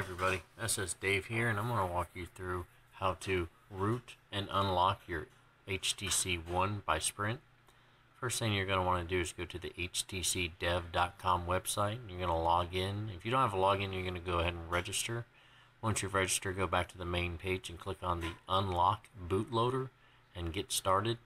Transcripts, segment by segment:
Hey everybody, SS Dave here, and I'm going to walk you through how to root and unlock your HTC One by Sprint. First thing you're going to want to do is go to the HTCDev.com website. You're going to log in. If you don't have a login, you're going to go ahead and register. Once you've registered, go back to the main page and click on the Unlock Bootloader and Get Started.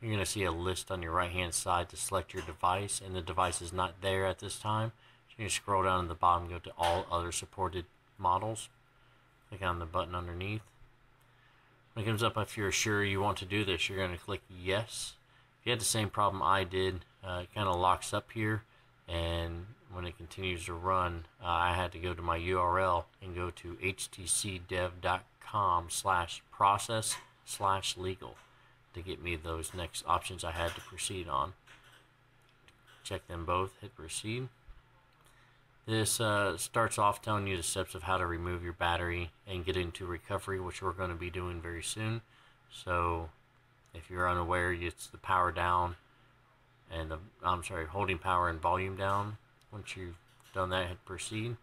You're going to see a list on your right-hand side to select your device, and the device is not there at this time. You scroll down to the bottom, go to all other supported models, click on the button underneath. When it comes up, if you're sure you want to do this, you're going to click yes. If you had the same problem I did, it kind of locks up here, and when it continues to run, I had to go to my URL and go to htcdev.com/process/legal to get me those next options I had to proceed on. Check them both, hit proceed. This starts off telling you the steps of how to remove your battery and get into recovery, which we're going to be doing very soon. So if you're unaware, it's the power down and holding power and volume down. Once you've done that, hit proceed.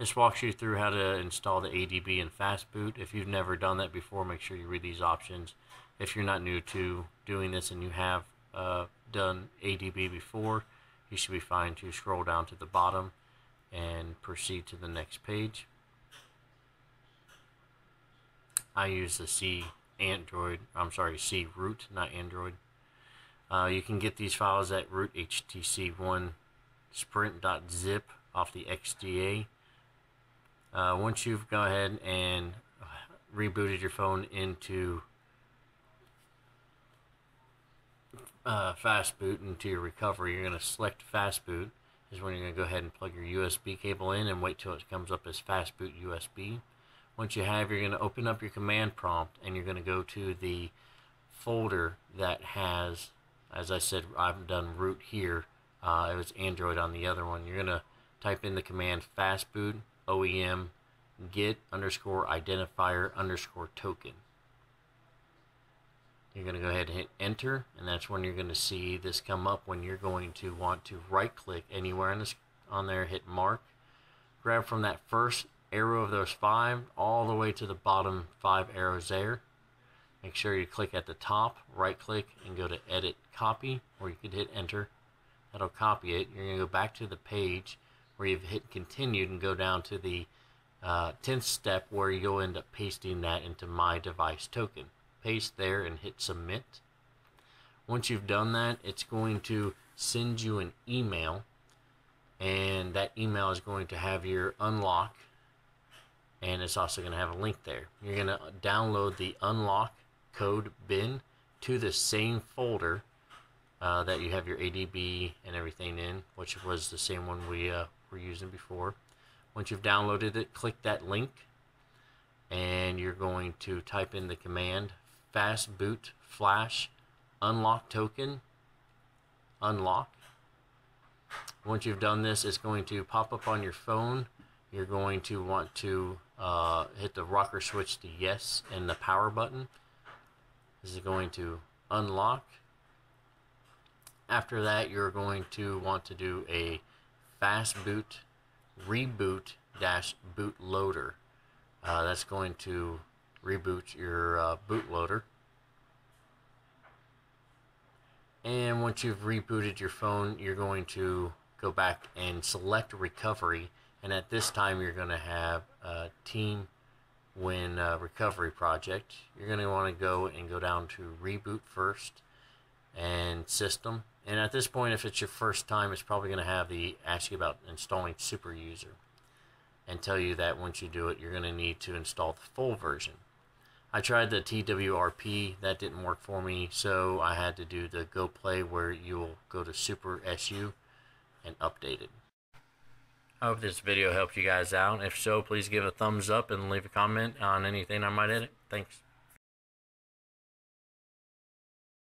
This walks you through how to install the ADB and fastboot. If you've never done that before, make sure you read these options. If you're not new to doing this and you have done ADB before, you should be fine to scroll down to the bottom and proceed to the next page. I use the C root, not Android. You can get these files at root HTC One Sprint.zip off the XDA. Once you've gone ahead and rebooted your phone into fastboot into your recovery, you're going to select fastboot. Is when you're going to go ahead and plug your USB cable in and wait till it comes up as fastboot USB. Once you have, you're going to open up your command prompt and you're going to go to the folder that has, as I said, I've done root here. It was Android on the other one. You're going to type in the command fastboot OEM get _identifier_token. You're going to go ahead and hit enter, and that's when you're going to see this come up when you're going to want to right click anywhere on there, hit mark, grab from that first arrow of those five all the way to the bottom five arrows there. Make sure you click at the top, right click, and go to edit copy, or you could hit enter. That'll copy it. You're going to go back to the page where you've hit continued and go down to the 10th step where you'll end up pasting that into my device token. Paste there and hit submit. Once you've done that, it's going to send you an email, and that email is going to have your unlock, and it's also going to have a link there. You're going to download the unlock code bin to the same folder that you have your ADB and everything in, which was the same one we were using before. Once you've downloaded it, click that link, and you're going to type in the command fastboot flash unlock token unlock. Once you've done this, it's going to pop up on your phone. You're going to want to hit the rocker switch to yes and the power button. This is going to unlock. After that, you're going to want to do a fastboot reboot -bootloader. That's going to reboot your bootloader. And once you've rebooted your phone, you're going to go back and select recovery. And at this time, you're going to have a Team Win recovery project. You're going to want to go down to reboot first and system. And at this point, if it's your first time, it's probably going to ask you about installing SuperSU. And tell you that once you do it, you're going to need to install the full version. I tried the TWRP, that didn't work for me, so I had to do the GoPlay, where you'll go to SuperSU and update it. I hope this video helped you guys out. If so, please give a thumbs up and leave a comment on anything I might edit. Thanks.